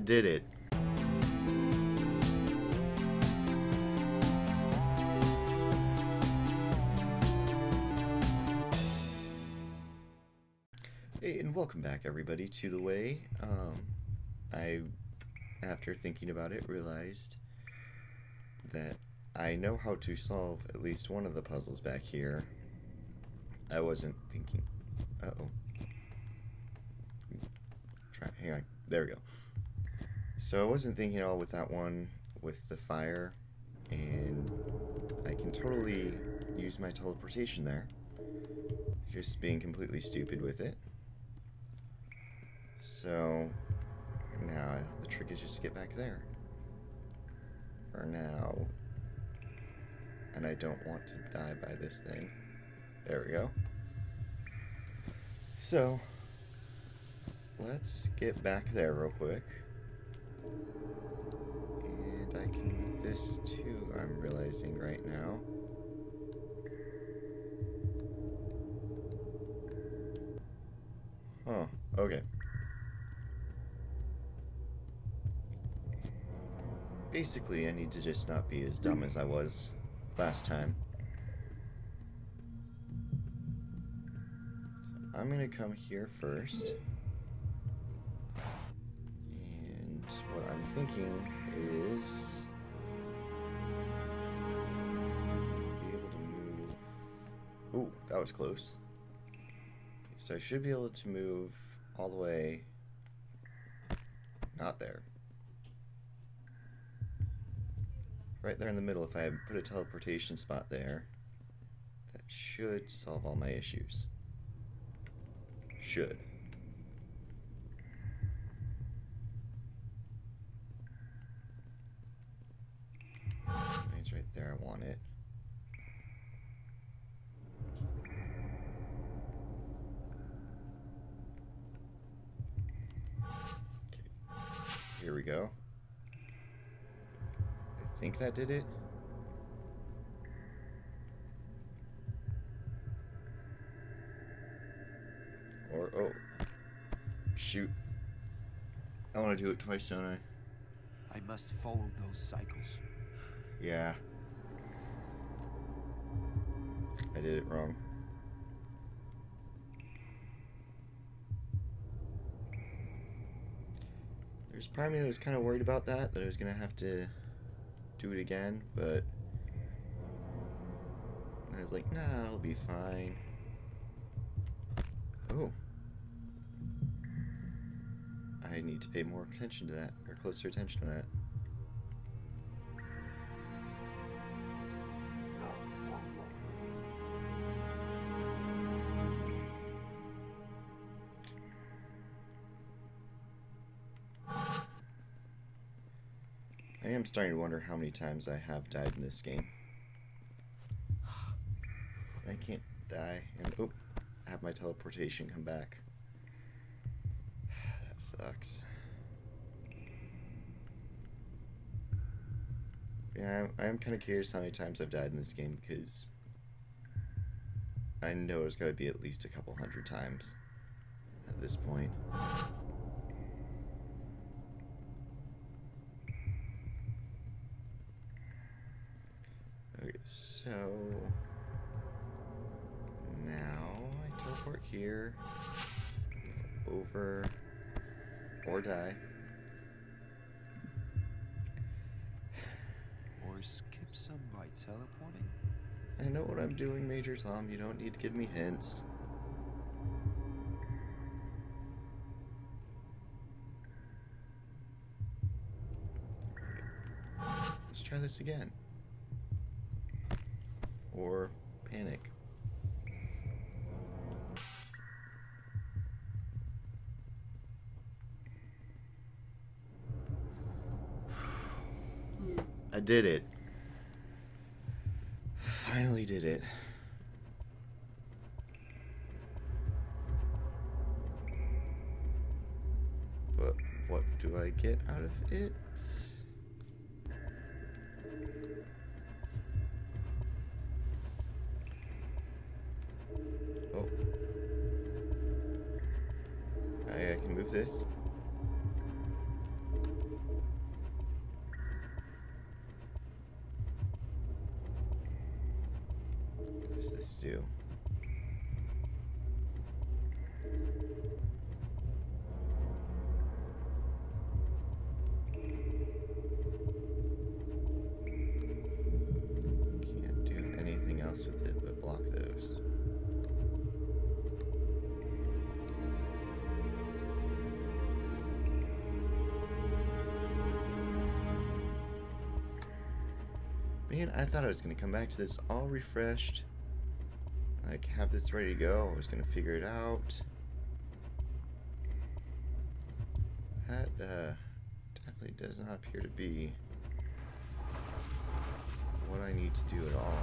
I did it. Hey, and welcome back everybody to The Way. I, after thinking about it, realized that I know how to solve at least one of the puzzles back here. I wasn't thinking. Hang on. There we go. So I wasn't thinking at all with that one with the fire, and I can totally use my teleportation there. Just being completely stupid with it. So now the trick is just to get back there. For now. And I don't want to die by this thing. There we go. So let's get back there real quick. And I can move this too, I'm realizing right now. Oh, okay. Basically, I need to just not be as dumb as I was last time. So I'm gonna come here first. Thinking is be able to move. Ooh, that was close. So I should be able to move all the way. Not there. Right there in the middle. If I put a teleportation spot there, that should solve all my issues. Should. Right there, I want it. Okay. Here we go. I think that did it. Or, oh. Shoot. I want to do it twice, don't I? I must follow those cycles. Yeah. I did it wrong. There's part of me that was kind of worried about that, I was going to have to do it again, but I was like, nah, it'll be fine. Oh. I need to pay more attention to that, or closer attention to that. I'm starting to wonder how many times I have died in this game. I can't die and oh, have my teleportation come back. That sucks. Yeah, I'm kind of curious how many times I've died in this game because I know it's got to be at least a couple hundred times at this point. So now I teleport here, over, or die, or skip some by teleporting. I know what I'm doing, Major Tom. You don't need to give me hints. Okay. Let's try this again. Or panic. I did it. Finally did it. But what do I get out of it? I can move this. Man, I thought I was going to come back to this all refreshed. Like, have this ready to go. I was going to figure it out. That, definitely does not appear to be what I need to do at all.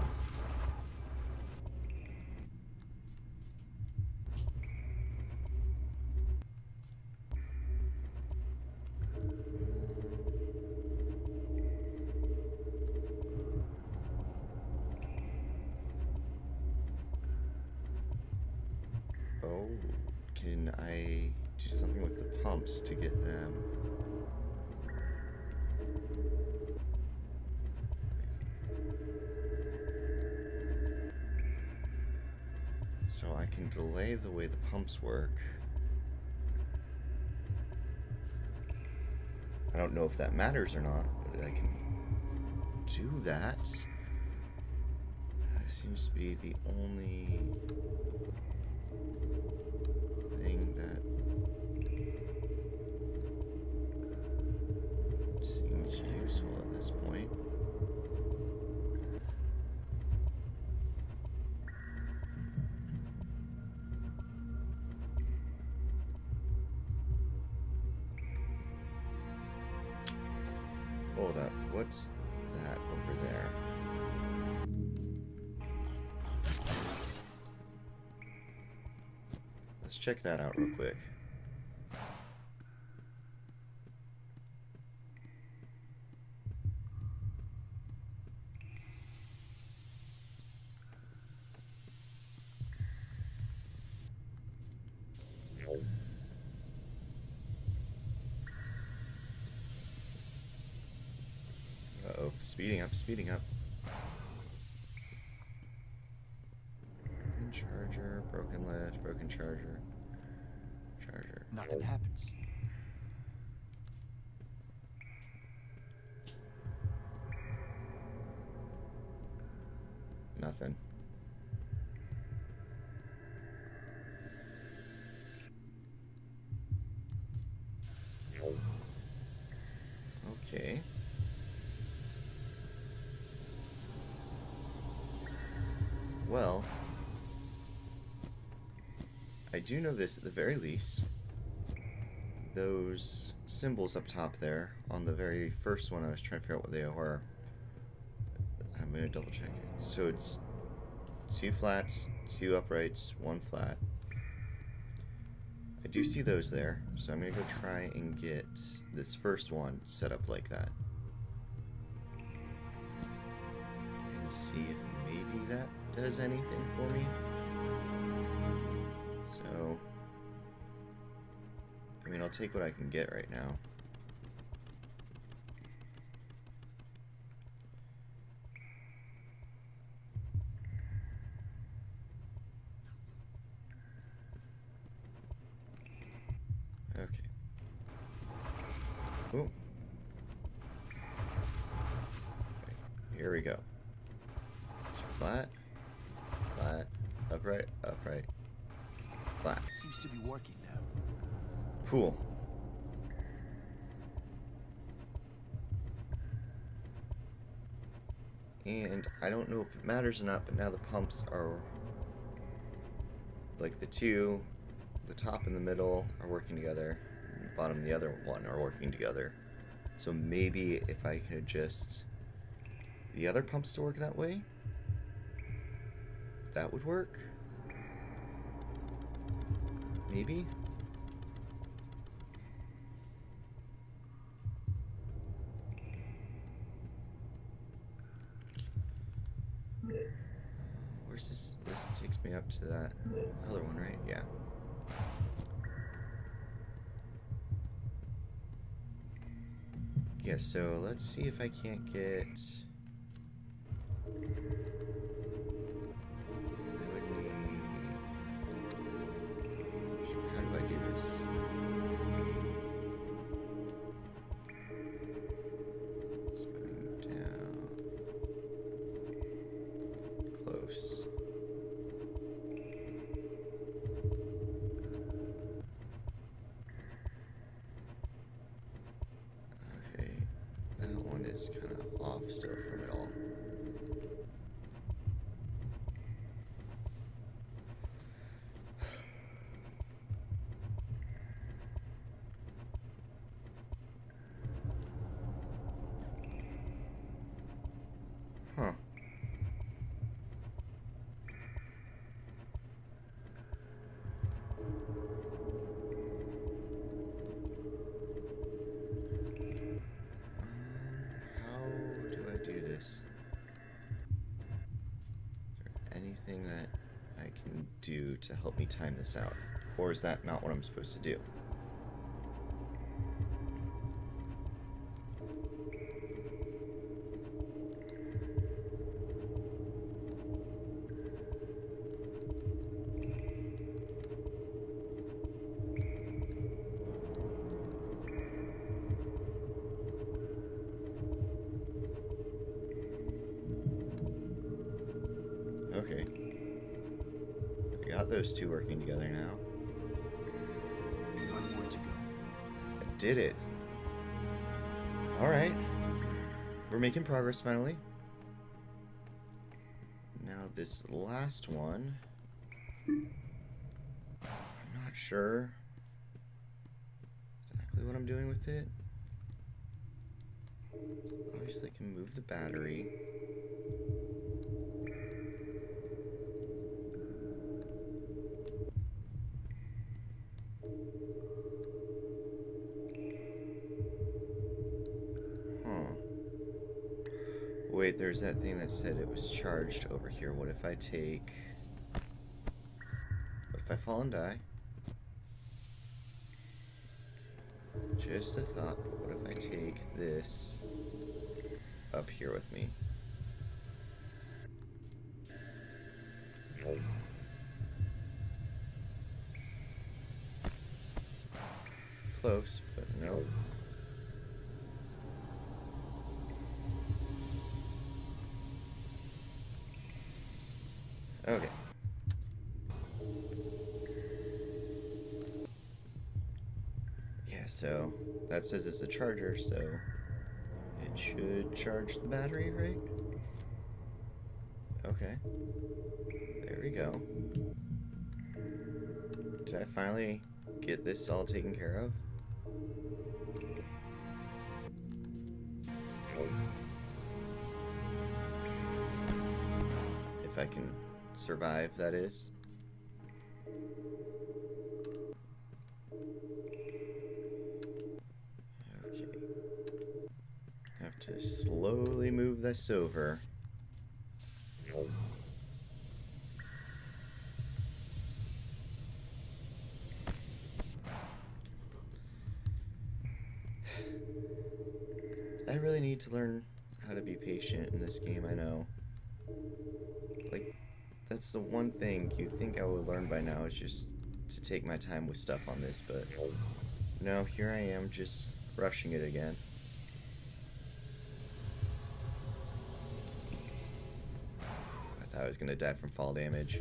Can I do something with the pumps to get them? So I can delay the way the pumps work. I don't know if that matters or not, but I can do that. That seems to be the only thing that seems useful at this point. Hold up, what's that over there? Let's check that out real quick. Uh-oh, speeding up, speeding up. Charger, broken ledge, broken charger, charger. Nothing happens. Nothing. Okay. Well, I do know this at the very least. Those symbols up top there, on the very first one I was trying to figure out what they were. I'm going to double check it. So it's 2 flats, 2 uprights, 1 flat. I do see those there, so I'm going to go try and get this first one set up like that. And see if maybe that does anything for me. So, I mean, I'll take what I can get right now. Okay. Ooh. Okay, here we go. Flat, flat, upright, upright. Flat. Seems to be working now. Cool. And I don't know if it matters or not, but now the pumps are like the two, the top and the middle are working together, and the bottom and the other one are working together. So maybe if I can adjust the other pumps to work that way, that would work. Maybe? Where's this? This takes me up to that other one, right? Yeah. Yeah, so let's see if I can't get... Kind of off still from it all. do to help me time this out? Or is that not what I'm supposed to do? Okay. I got those two working together now. One more to go. I did it. Alright. We're making progress finally. Now this last one. I'm not sure exactly what I'm doing with it. Obviously I can move the battery. Wait, there's that thing that said it was charged over here. What if I take... What if I fall and die? Just a thought, but what if I take this up here with me? Close, but no. Okay. Yeah, so that says it's a charger, so it should charge the battery, right? Okay. There we go. Did I finally get this all taken care of? If I can... survive, that is. Okay. I have to slowly move this over. I really need to learn how to be patient in this game, I know. Like, that's the one thing you'd think I would learn by now, is just to take my time with stuff on this, but no, here I am just rushing it again. I thought I was gonna die from fall damage.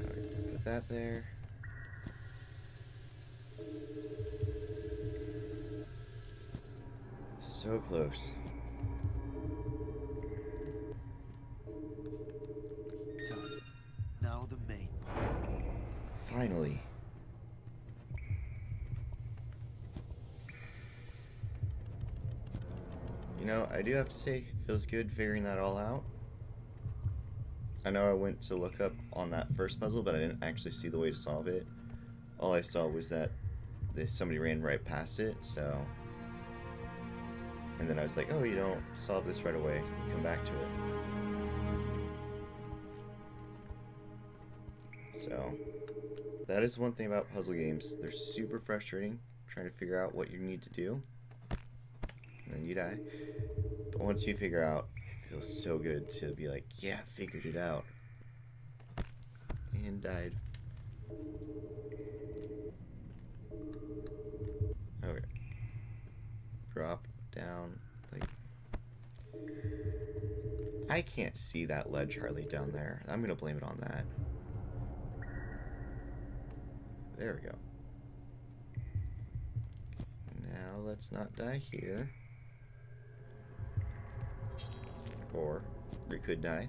Alright, put that there. So close. Finally. You know, I do have to say, it feels good figuring that all out. I know I went to look up on that first puzzle, but I didn't actually see the way to solve it. All I saw was that somebody ran right past it, so... And then I was like, oh, you don't solve this right away, you come back to it. So... that is one thing about puzzle games. They're super frustrating, trying to figure out what you need to do, and then you die. But once you figure out, it feels so good to be like, yeah, figured it out. And died. Okay. Drop down. Like, I can't see that ledge hardly down there. I'm gonna blame it on that. There we go. Now let's not die here. Or we could die.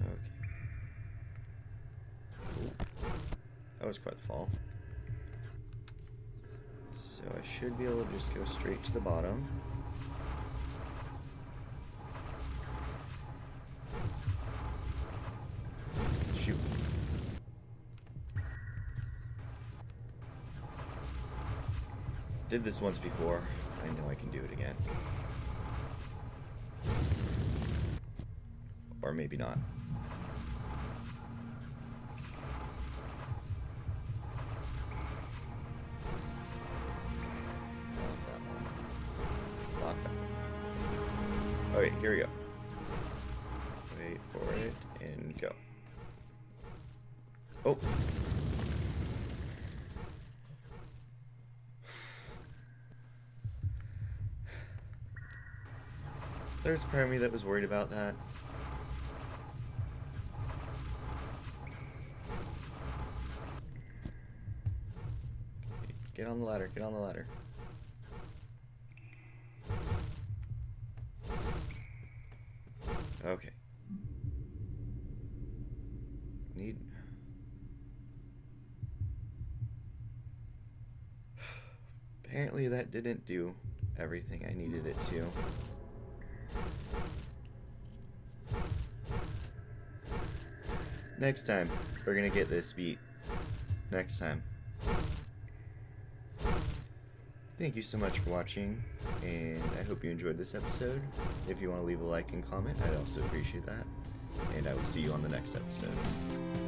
Okay. That was quite the fall. So I should be able to just go straight to the bottom. Did this once before. I know I can do it again. Or maybe not. Not that one. Okay, here we go. Wait for it and go. Oh. There's part of me that was worried about that. Okay, get on the ladder, get on the ladder. Okay. Need... Apparently that didn't do everything I needed it to. Next time, we're gonna get this beat. Next time. Thank you so much for watching, and I hope you enjoyed this episode. If you want to leave a like and comment, I'd also appreciate that. And I will see you on the next episode.